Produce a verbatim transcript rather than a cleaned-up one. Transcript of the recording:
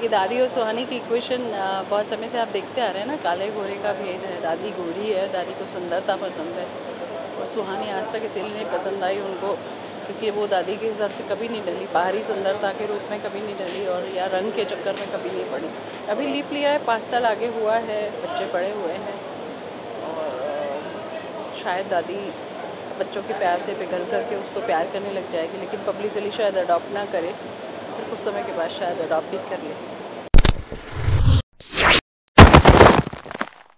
क्योंकि दादी और सुहानी की इक्वेशन बहुत समय से आप देखते आ रहे हैं ना, काले गोरे का भेद है। दादी गोरी है, दादी को सुंदरता पसंद है और सुहानी आज तक इसीलिए नहीं पसंद आई उनको क्योंकि वो दादी के हिसाब से कभी नहीं ढली, बाहरी सुंदरता के रूप में कभी नहीं ढली और या रंग के चक्कर में कभी नहीं पड़ी। अभी लीप लिया है, पाँच साल आगे हुआ है, बच्चे बड़े हुए हैं और शायद दादी बच्चों के प्यार से पिघल करके उसको प्यार करने लग जाएगी, लेकिन पब्लिकली शायद अडॉप्ट ना करे, फिर कुछ समय के बाद शायद अडॉप्ट भी कर ले।